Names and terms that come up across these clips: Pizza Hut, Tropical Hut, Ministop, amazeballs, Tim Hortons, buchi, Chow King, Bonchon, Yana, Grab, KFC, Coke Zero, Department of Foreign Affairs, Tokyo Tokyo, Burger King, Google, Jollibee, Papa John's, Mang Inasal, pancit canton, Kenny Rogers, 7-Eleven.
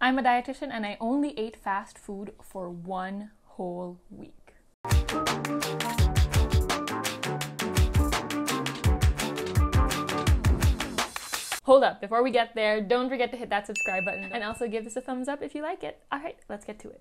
I'm a dietitian and I only ate fast food for 1 whole week. Hold up, before we get there, don't forget to hit that subscribe button and also give this a thumbs up if you like it. All right, let's get to it.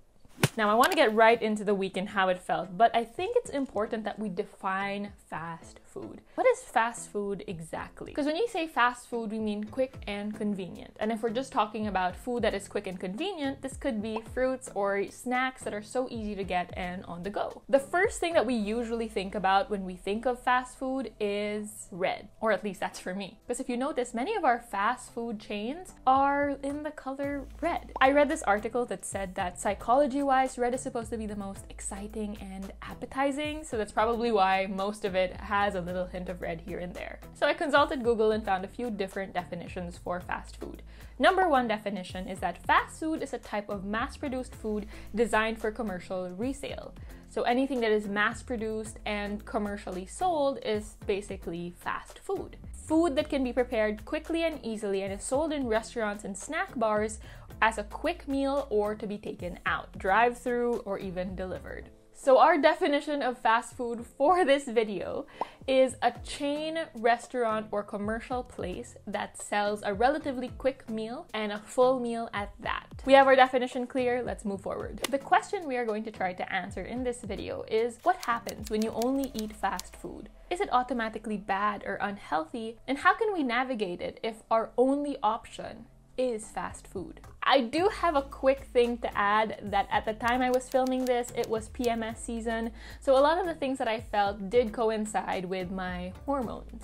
Now, I want to get right into the week and how it felt, but I think it's important that we define fast food. What is fast food exactly? Because when you say fast food, we mean quick and convenient. And if we're just talking about food that is quick and convenient, this could be fruits or snacks that are so easy to get and on the go. The first thing that we usually think about when we think of fast food is red, or at least that's for me. Because if you notice, many of our fast food chains are in the color red. I read this article that said that psychology-wise, red is supposed to be the most exciting and appetizing, so that's probably why most of it has a little hint of red here and there. So I consulted Google and found a few different definitions for fast food. Number 1 definition is that fast food is a type of mass-produced food designed for commercial resale. So anything that is mass-produced and commercially sold is basically fast food. Food that can be prepared quickly and easily and is sold in restaurants and snack bars as a quick meal or to be taken out, drive-through, or even delivered. So our definition of fast food for this video is a chain restaurant or commercial place that sells a relatively quick meal and a full meal at that. We have our definition clear, let's move forward. The question we are going to try to answer in this video is what happens when you only eat fast food? Is it automatically bad or unhealthy? And how can we navigate it if our only option is fast food? I do have a quick thing to add that at the time I was filming this, it was PMS season, so a lot of the things that I felt did coincide with my hormones.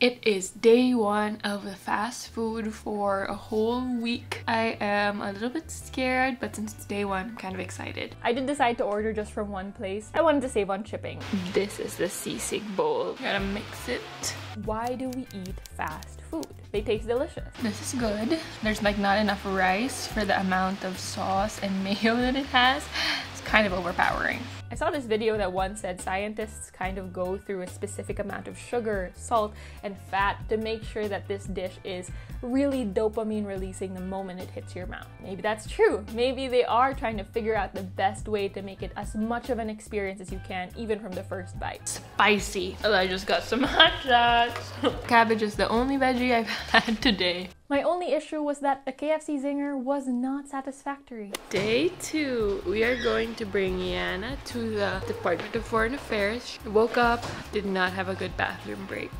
It is day 1 of the fast food for a whole week. I am a little bit scared, but since it's day 1, I'm kind of excited. I did decide to order just from one place. I wanted to save on shipping. This is the seasick bowl. Gotta mix it. Why do we eat fast food? They taste delicious. This is good. There's like not enough rice for the amount of sauce and mayo that it has. It's kind of overpowering. I saw this video that once said scientists kind of go through a specific amount of sugar, salt, and fat to make sure that this dish is really dopamine releasing the moment it hits your mouth. Maybe that's true. Maybe they are trying to figure out the best way to make it as much of an experience as you can, even from the first bite. Spicy. I just got some hot dogs. Cabbage is the only veggie I've had today. My only issue was that the KFC zinger was not satisfactory. Day 2, we are going to bring Yana to the Department of Foreign Affairs. She woke up, did not have a good bathroom break.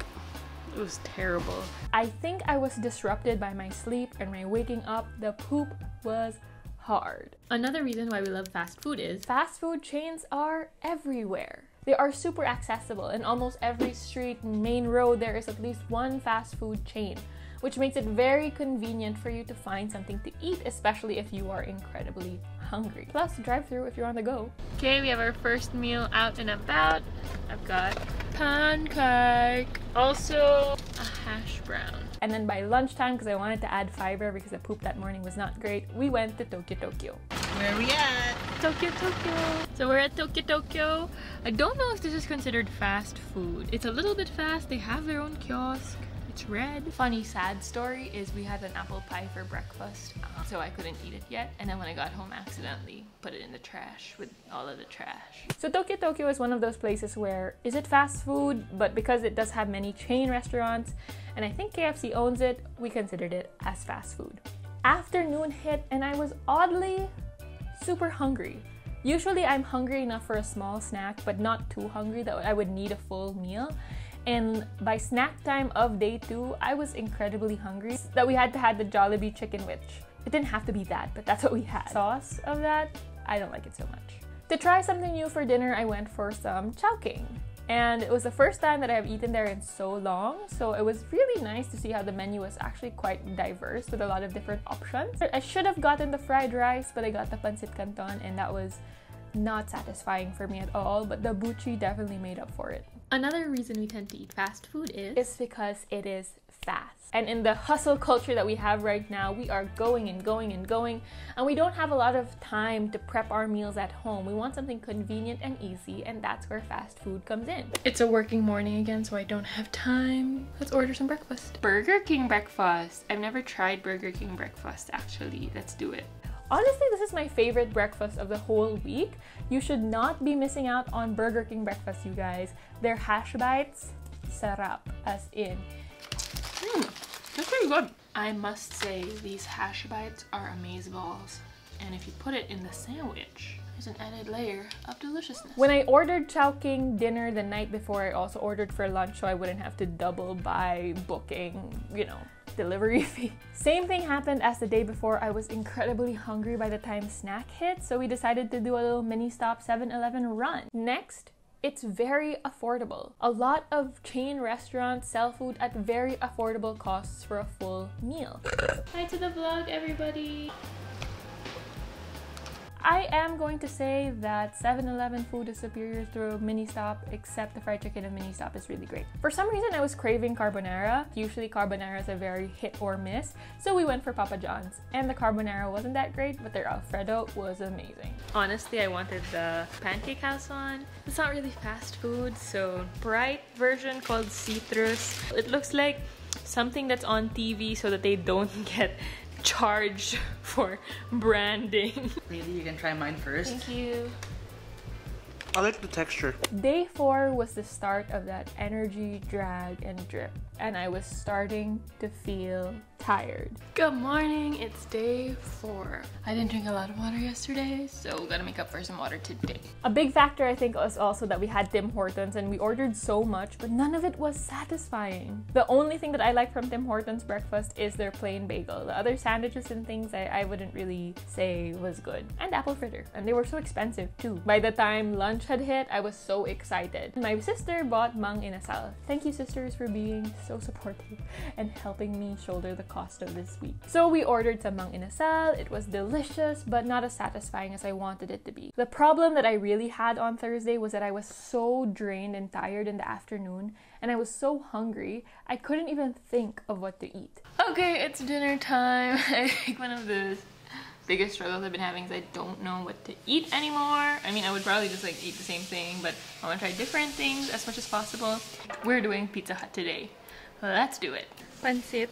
It was terrible. I think I was disrupted by my sleep and my waking up. The poop was hard. Another reason why we love fast food is fast food chains are everywhere. They are super accessible. In almost every street, main road, there is at least one fast food chain, which makes it very convenient for you to find something to eat, especially if you are incredibly hungry. Plus, drive-through if you're on the go. Okay, we have our first meal out and about. I've got pancake, also a hash brown. And then by lunchtime, because I wanted to add fiber because the poop that morning was not great, we went to Tokyo Tokyo. Where are we at? Tokyo Tokyo. So we're at Tokyo Tokyo. I don't know if this is considered fast food. It's a little bit fast. They have their own kiosk. It's red. Funny sad story is we had an apple pie for breakfast, so I couldn't eat it yet, and then when I got home, I accidentally put it in the trash with all of the trash. So Tokyo Tokyo is one of those places where is it fast food, but because it does have many chain restaurants, and I think KFC owns it, we considered it as fast food. Afternoon hit and I was oddly super hungry. Usually I'm hungry enough for a small snack, but not too hungry that I would need a full meal. And by snack time of day 2, I was incredibly hungry that we had to have the Jollibee chicken, which it didn't have to be that, but that's what we had. Sauce of that, I don't like it so much. To try something new for dinner, I went for some Chow King. And it was the first time that I've eaten there in so long, so it was really nice to see how the menu was actually quite diverse with a lot of different options. I should have gotten the fried rice, but I got the pancit canton, and that was not satisfying for me at all, but the buchi definitely made up for it. Another reason we tend to eat fast food is because it is fast. And in the hustle culture that we have right now, we are going and going and going, and we don't have a lot of time to prep our meals at home. We want something convenient and easy, and that's where fast food comes in. It's a working morning again, so I don't have time. Let's order some breakfast. Burger King breakfast. I've never tried Burger King breakfast, actually. Let's do it. Honestly, this is my favorite breakfast of the whole week. You should not be missing out on Burger King breakfast, you guys. Their hash bites, sarap, as in. That's pretty good. I must say, these hash bites are amazeballs. And if you put it in the sandwich, there's an added layer of deliciousness. When I ordered Chow King dinner the night before, I also ordered for lunch so I wouldn't have to double buy booking, you know, delivery fee. Same thing happened as the day before. I was incredibly hungry by the time snack hit, so we decided to do a little Ministop 7-Eleven run. Next, it's very affordable. A lot of chain restaurants sell food at very affordable costs for a full meal. Hi to the vlog, everybody! I am going to say that 7-Eleven food is superior to Ministop, except the fried chicken in Ministop is really great. For some reason, I was craving carbonara. Usually carbonaras are very hit or miss, so we went for Papa John's. And the carbonara wasn't that great, but their Alfredo was amazing. Honestly, I wanted the pancake house one. It's not really fast food, so bright version called citrus. It looks like something that's on TV so that they don't get charged for branding. Maybe you can try mine first. Thank you. I like the texture. Day 4 was the start of that energy drag and drip, and I was starting to feel tired. Good morning, it's day 4. I didn't drink a lot of water yesterday, so we're gonna make up for some water today. A big factor, I think, was also that we had Tim Hortons and we ordered so much, but none of it was satisfying. The only thing that I like from Tim Hortons breakfast is their plain bagel. The other sandwiches and things I wouldn't really say was good. And apple fritter, and they were so expensive too. By the time lunch had hit, I was so excited. My sister bought Mang Inasal. Thank you, sisters, for being so supportive and helping me shoulder the cost of this week. So we ordered some Mang Inasal. It was delicious, but not as satisfying as I wanted it to be. The problem that I really had on Thursday was that I was so drained and tired in the afternoon, and I was so hungry, I couldn't even think of what to eat. Okay, it's dinner time. I think one of the biggest struggles I've been having is I don't know what to eat anymore. I mean, I would probably just like eat the same thing, but I want to try different things as much as possible. We're doing Pizza Hut today. Let's do it. Pancit.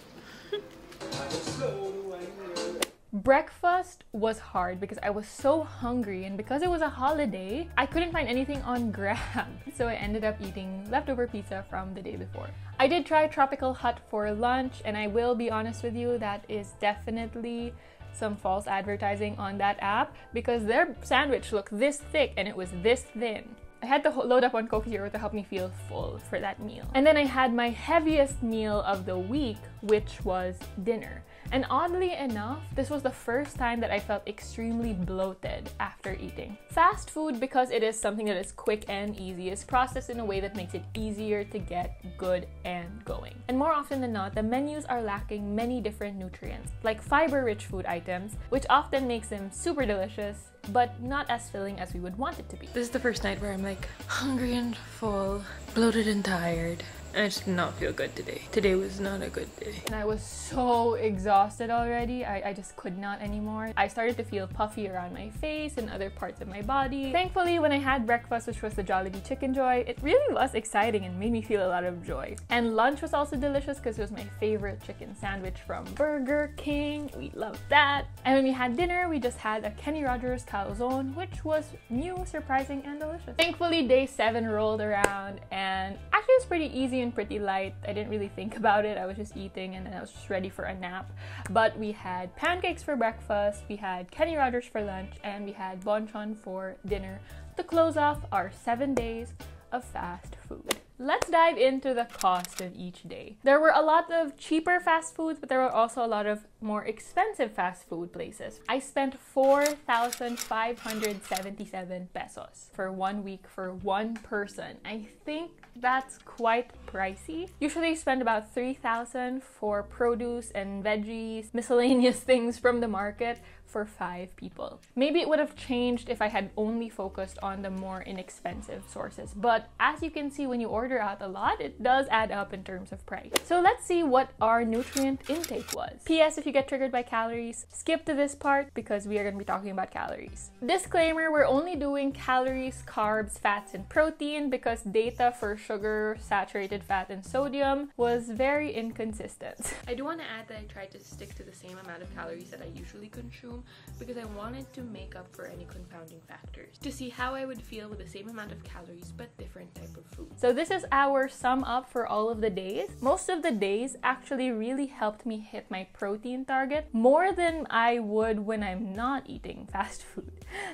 Breakfast was hard because I was so hungry, and because it was a holiday, I couldn't find anything on Grab. So I ended up eating leftover pizza from the day before. I did try Tropical Hut for lunch, and I will be honest with you, that is definitely some false advertising on that app because their sandwich looked this thick and it was this thin. I had to load up on Coke Zero to help me feel full for that meal. And then I had my heaviest meal of the week, which was dinner. And oddly enough, this was the first time that I felt extremely bloated after eating. Fast food, because it is something that is quick and easy, is processed in a way that makes it easier to get good and going. And more often than not, the menus are lacking many different nutrients, like fiber-rich food items, which often makes them super delicious, but not as filling as we would want it to be. This is the first night where I'm like hungry and full, bloated and tired. I just did not feel good today. Today was not a good day. And I was so exhausted already. I just could not anymore. I started to feel puffy around my face and other parts of my body. Thankfully, when I had breakfast, which was the Jollibee Chicken Joy, it really was exciting and made me feel a lot of joy. And lunch was also delicious because it was my favorite chicken sandwich from Burger King. We loved that. And when we had dinner, we just had a Kenny Rogers calzone, which was new, surprising, and delicious. Thankfully, day 7 rolled around, and actually it was pretty easy and pretty light. I didn't really think about it. I was just eating and then I was just ready for a nap. But we had pancakes for breakfast, we had Kenny Rogers for lunch, and we had Bonchon for dinner to close off our 7 days of fast food. Let's dive into the cost of each day. There were a lot of cheaper fast foods, but there were also a lot of more expensive fast food places. I spent 4,577 pesos for 1 week for one person. I think that's quite pricey. Usually you spend about 3,000 for produce and veggies, miscellaneous things from the market for 5 people. Maybe it would have changed if I had only focused on the more inexpensive sources, but as you can see, when you order out a lot, it does add up in terms of price. So let's see what our nutrient intake was. P.S. If you get triggered by calories, skip to this part because we are going to be talking about calories. Disclaimer, we're only doing calories, carbs, fats, and protein because data for sugar, saturated fat, and sodium was very inconsistent. I do want to add that I tried to stick to the same amount of calories that I usually consume because I wanted to make up for any confounding factors to see how I would feel with the same amount of calories but different type of food. So this is our sum up for all of the days. Most of the days actually really helped me hit my protein target more than I would when I'm not eating fast food.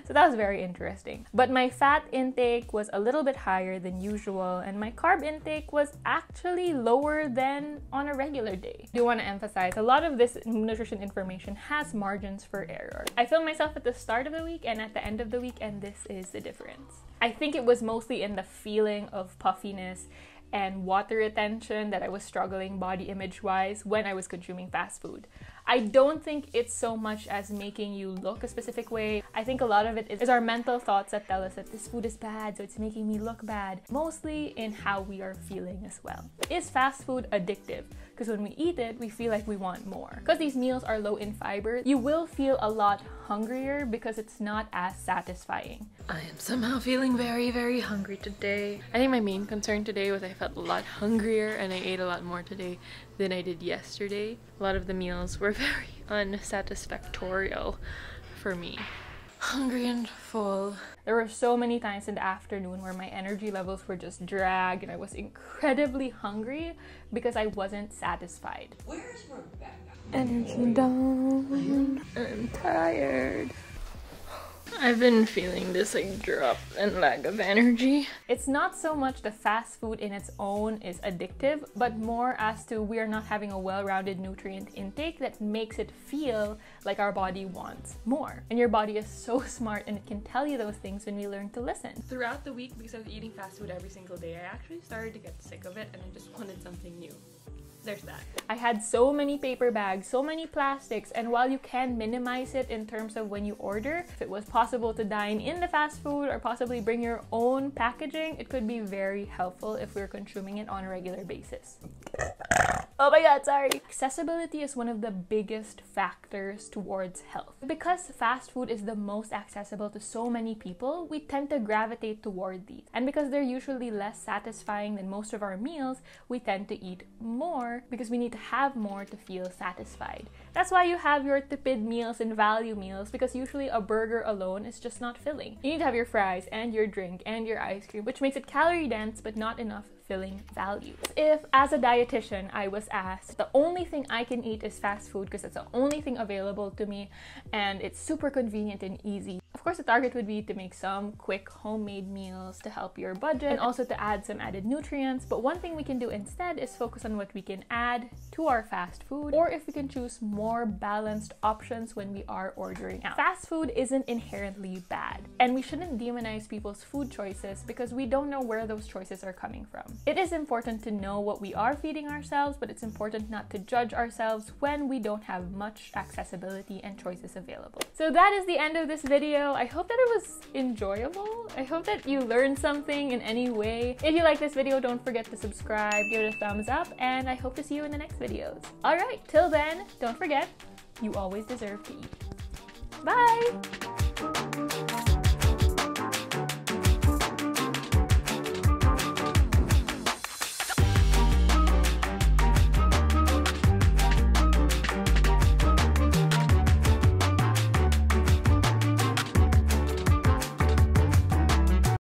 So that was very interesting. But my fat intake was a little bit higher than usual and my carb intake was actually lower than on a regular day. I do want to emphasize a lot of this nutrition information has margins for error. I film myself at the start of the week and at the end of the week, and this is the difference. I think it was mostly in the feeling of puffiness and water retention that I was struggling body image wise when I was consuming fast food. I don't think it's so much as making you look a specific way. I think a lot of it is our mental thoughts that tell us that this food is bad, so it's making me look bad. Mostly in how we are feeling as well. Is fast food addictive? Because when we eat it, we feel like we want more. Because these meals are low in fiber, you will feel a lot hungrier because it's not as satisfying. I am somehow feeling very, very hungry today. I think my main concern today was I felt a lot hungrier and I ate a lot more today than I did yesterday. A lot of the meals were very unsatisfactorial for me. Hungry and full. There were so many times in the afternoon where my energy levels were just dragged and I was incredibly hungry because I wasn't satisfied. Where's Rebecca? Energy down. I'm tired. I've been feeling this like drop and lack of energy. It's not so much the fast food in its own is addictive, but more as to we are not having a well-rounded nutrient intake that makes it feel like our body wants more. And your body is so smart and it can tell you those things when we learn to listen. Throughout the week, because I was eating fast food every single day, I actually started to get sick of it and I just wanted something new. There's that. I had so many paper bags, so many plastics, and while you can minimize it in terms of when you order, if it was possible to dine in the fast food or possibly bring your own packaging, it could be very helpful if we're consuming it on a regular basis. Oh my god, sorry. Accessibility is one of the biggest factors towards health. Because fast food is the most accessible to so many people, we tend to gravitate toward these. And because they're usually less satisfying than most of our meals, we tend to eat more because we need to have more to feel satisfied. That's why you have your tipid meals and value meals, because usually a burger alone is just not filling. You need to have your fries and your drink and your ice cream, which makes it calorie dense but not enough filling value. If, as a dietitian, I was asked, the only thing I can eat is fast food because it's the only thing available to me and it's super convenient and easy. Of course, the target would be to make some quick homemade meals to help your budget and also to add some added nutrients. But one thing we can do instead is focus on what we can add to our fast food, or if we can choose more balanced options when we are ordering out. Fast food isn't inherently bad, and we shouldn't demonize people's food choices because we don't know where those choices are coming from. It is important to know what we are feeding ourselves, but it's important not to judge ourselves when we don't have much accessibility and choices available. So that is the end of this video. I hope that it was enjoyable. I hope that you learned something in any way. If you like this video, don't forget to subscribe, give it a thumbs up, and I hope to see you in the next videos. All right, till then, don't forget, you always deserve to eat. Bye!